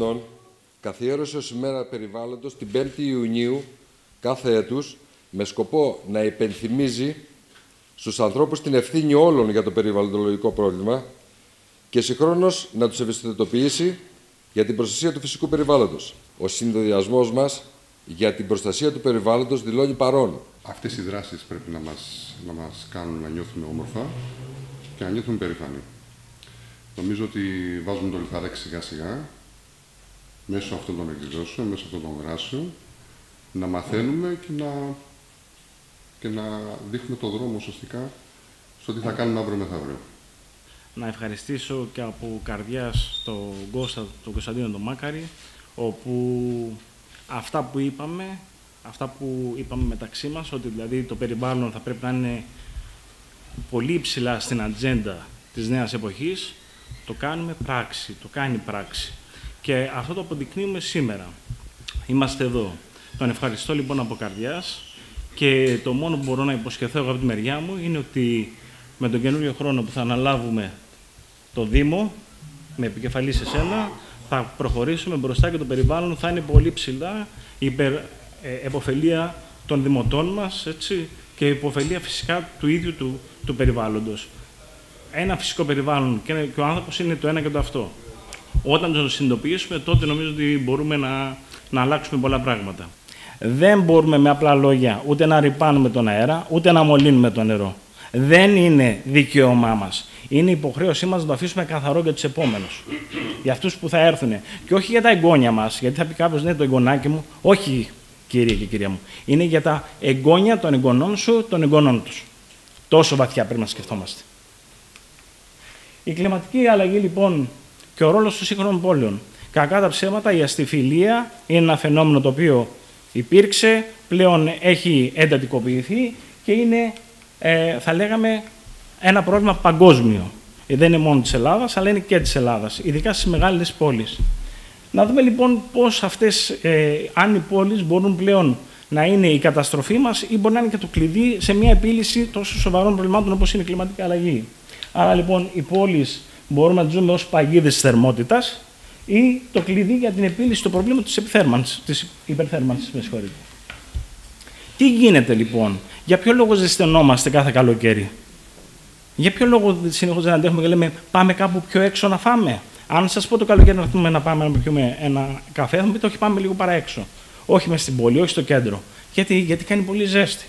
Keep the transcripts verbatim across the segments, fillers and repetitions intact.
Εθνών καθιέρωσε ως ημέρα περιβάλλοντος την πέμπτη Ιουνίου κάθε έτους με σκοπό να υπενθυμίζει στους ανθρώπους την ευθύνη όλων για το περιβαλλοντολογικό πρόβλημα και συγχρόνως να τους ευαισθητοποιήσει για την προστασία του φυσικού περιβάλλοντος. Ο συνδυασμός μας για την προστασία του περιβάλλοντος δηλώνει παρόν. Αυτές οι δράσεις πρέπει να μας, να μας κάνουν να νιώθουμε όμορφα και να νιώθουμε περήφανοι. Νομίζω ότι βάζουμε το λιθαράκι σιγά σιγά μέσω αυτών των εκδηλώσεων, μέσω αυτών των δράσεων, να μαθαίνουμε και να, και να δείχνουμε το δρόμο σωστικά στο τι θα κάνουμε αύριο μεθαύριο. Να ευχαριστήσω και από καρδιάς τον Κωνσταντίνο τον Μάκαρη, όπου αυτά που είπαμε, αυτά που είπαμε μεταξύ μας, ότι δηλαδή το περιβάλλον θα πρέπει να είναι πολύ υψηλά στην ατζέντα της νέας εποχής, το κάνουμε πράξη, το κάνει πράξη. Και αυτό το αποδεικνύουμε σήμερα. Είμαστε εδώ. Τον ευχαριστώ λοιπόν από καρδιάς και το μόνο που μπορώ να υποσχεθώ εγώ από τη μεριά μου είναι ότι με τον καινούριο χρόνο που θα αναλάβουμε το Δήμο, με επικεφαλή σε εσένα, θα προχωρήσουμε μπροστά και το περιβάλλον θα είναι πολύ ψηλά, η υπερ, ε, εποφελία των δημοτών μας, έτσι, και η υποφελία φυσικά του ίδιου του, του περιβάλλοντος. Ένα φυσικό περιβάλλον και, ένα, και ο άνθρωπος είναι το ένα και το αυτό. Όταν το συνειδητοποιήσουμε, τότε νομίζω ότι μπορούμε να, να αλλάξουμε πολλά πράγματα. Δεν μπορούμε με απλά λόγια ούτε να ρυπάνουμε τον αέρα, ούτε να μολύνουμε το νερό. Δεν είναι δικαίωμά μας. Είναι υποχρέωσή μας να το αφήσουμε καθαρό για τους επόμενους. Για αυτούς που θα έρθουν. Και όχι για τα εγγόνια μας. Γιατί θα πει κάποιος, ναι, το εγγονάκι μου. Όχι, κύριε και κυρία μου. Είναι για τα εγγόνια των εγγονών σου, των εγγονών τους. Τόσο βαθιά πρέπει να σκεφτόμαστε. Η κλιματική αλλαγή, λοιπόν, και ο ρόλος των σύγχρονων πόλεων. Κακά τα ψέματα, η αστιφιλία είναι ένα φαινόμενο το οποίο υπήρξε, πλέον έχει εντατικοποιηθεί και είναι, ε, θα λέγαμε, ένα πρόβλημα παγκόσμιο. Δεν είναι μόνο της Ελλάδας, αλλά είναι και της Ελλάδας, ειδικά στις μεγάλες πόλεις. Να δούμε λοιπόν πώς αυτές, ε, αν οι πόλεις μπορούν πλέον να είναι η καταστροφή μας ή μπορεί να είναι και το κλειδί σε μια επίλυση τόσο σοβαρών προβλημάτων όπως είναι η κλιματική αλλαγή. Άρα λοιπόν οι πόλεις μπορούμε να τις δούμε ως παγίδες της θερμότητας ή το κλειδί για την επίλυση του προβλήματος της υπερθέρμανσης. Τι γίνεται λοιπόν, για ποιο λόγο ζεσθενόμαστε κάθε καλοκαίρι, για ποιο λόγο συνεχώς δεν αντέχουμε και λέμε πάμε κάπου πιο έξω να φάμε. Αν σας πω το καλοκαίρι να πούμε να πάμε να πιούμε ένα καφέ, θα μου πείτε όχι, πάμε λίγο παρά έξω. Όχι μες στην πόλη, όχι στο κέντρο. Γιατί, γιατί κάνει πολύ ζέστη.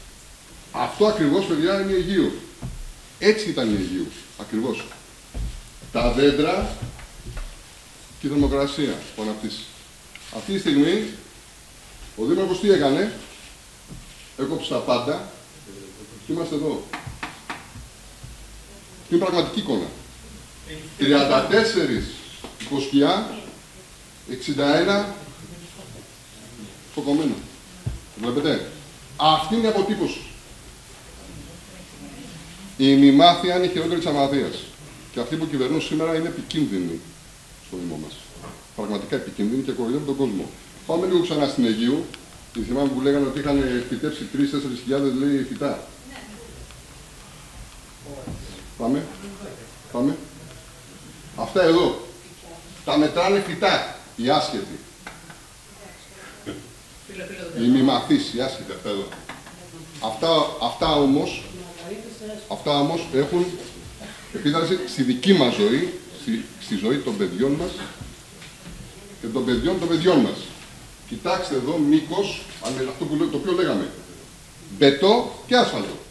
Αυτό ακριβώς, παιδιά, είναι Αιγείο. Έτσι ήταν η Αιγείο, ακριβώς. Τα δέντρα και η θερμοκρασία που αναπτύσσει. Αυτή τη στιγμή ο Δήμαρχος τι έκανε, έκοψε τα πάντα και είμαστε εδώ. Είναι πραγματική εικόνα. τριάντα τέσσερα οικοσκιά, εξήντα ένα φωκωμένα. Βλέπετε, αυτή είναι η αποτύπωση. Η μημάθεια είναι η χειρότερη της αμαθείας. Και αυτοί που κυβερνούν σήμερα είναι επικίνδυνοι στο Δήμο μας. Πραγματικά επικίνδυνοι και κοροϊδεύουν τον κόσμο. Πάμε λίγο ξανά στην Αιγύου. Και θυμάμαι που λέγανε ότι είχαν φυτέψει τρεις με τέσσερις χιλιάδες λέει φυτά. Πάμε. Πάμε. Αυτά εδώ. Τα μετράνε φυτά. Οι άσχετοι. Οι μη μαθείς, οι άσχετοι. Αυτά εδώ. Αυτά, αυτά όμως, αυτά όμως έχουν επίδραση στη δική μας ζωή, στη, στη ζωή των παιδιών μας και των παιδιών των παιδιών μας. Κοιτάξτε εδώ μήκος, αυτό που, το οποίο λέγαμε, μπετό και άσφαλτο.